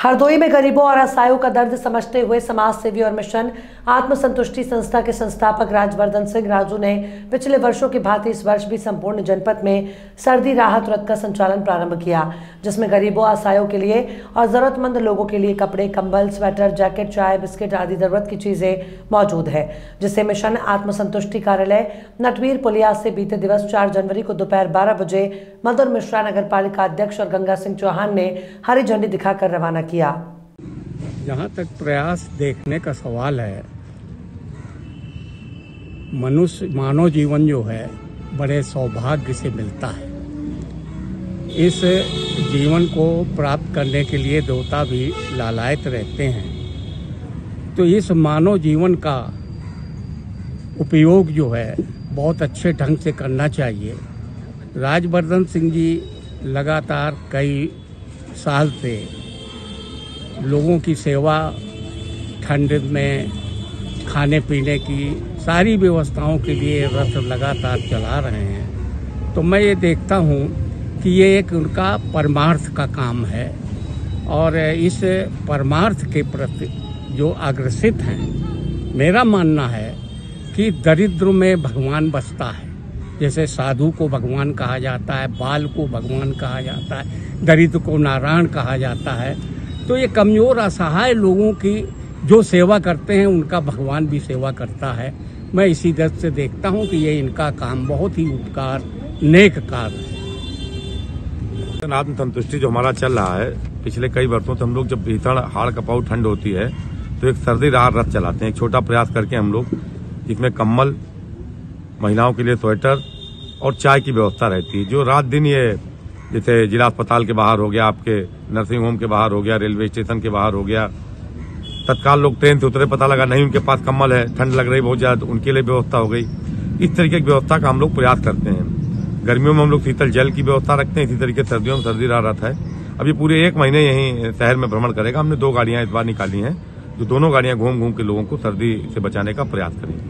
हरदोई में गरीबों और असहायों का दर्द समझते हुए समाज सेवी और मिशन आत्मसंतुष्टि संस्था के संस्थापक राजवर्धन सिंह राजू ने पिछले वर्षों की भांति इस वर्ष भी संपूर्ण जनपद में सर्दी राहत रथ का संचालन प्रारंभ किया, जिसमें गरीबों, असहायों के लिए और जरूरतमंद लोगों के लिए कपड़े, कंबल, स्वेटर, जैकेट, चाय, बिस्किट आदि जरूरत की चीजें मौजूद है, जिसे मिशन आत्मसंतुष्टि कार्यालय नटवीर पुलिया से बीते दिवस 4 जनवरी को दोपहर 12 बजे मदन मिश्रा नगरपालिका अध्यक्ष और गंगा सिंह चौहान ने हरी झंडी दिखाकर रवाना किया। जहाँ तक प्रयास देखने का सवाल है, मनुष्य मानव जीवन जो है बड़े सौभाग्य से मिलता है। इस जीवन को प्राप्त करने के लिए देवता भी लालायित रहते हैं, तो इस मानव जीवन का उपयोग जो है बहुत अच्छे ढंग से करना चाहिए। राजवर्धन सिंह जी लगातार कई साल से लोगों की सेवा, ठंड में खाने पीने की सारी व्यवस्थाओं के लिए रथ लगातार चला रहे हैं। तो मैं ये देखता हूँ कि ये एक उनका परमार्थ का काम है और इस परमार्थ के प्रति जो अग्रसित हैं, मेरा मानना है कि दरिद्र में भगवान बसता है। जैसे साधु को भगवान कहा जाता है, बाल को भगवान कहा जाता है, दरिद्र को नारायण कहा जाता है, तो ये कमज़ोर असहाय लोगों की जो सेवा करते हैं उनका भगवान भी सेवा करता है। मैं इसी दृष्टि से देखता हूं कि ये इनका काम बहुत ही उपकार, नेक कार्य है। मिशन आत्मसंतुष्टि जो हमारा चल रहा है पिछले कई वर्षों से, हम लोग जब भीषण हाड़ कपाऊ ठंड होती है तो एक सर्दी राहत रथ चलाते हैं। एक छोटा प्रयास करके हम लोग इसमें कम्बल, महिलाओं के लिए स्वेटर और चाय की व्यवस्था रहती है, जो रात दिन ये जैसे जिला अस्पताल के बाहर हो गया, आपके नर्सिंग होम के बाहर हो गया, रेलवे स्टेशन के बाहर हो गया, तत्काल लोग ट्रेन से उतरे, पता लगा नहीं उनके पास कम्बल है, ठंड लग रही बहुत ज़्यादा, उनके लिए व्यवस्था हो गई। इस तरीके की व्यवस्था का हम लोग प्रयास करते हैं। गर्मियों में हम लोग शीतल जल की व्यवस्था रखते हैं, इसी तरीके सर्दियों में सर्दी राह रहा है। अब ये पूरे 1 महीने यहीं शहर में भ्रमण करेगा। हमने 2 गाड़ियाँ इस बार निकाली हैं, जो दोनों गाड़ियाँ घूम घूम के लोगों को सर्दी से बचाने का प्रयास करेंगी।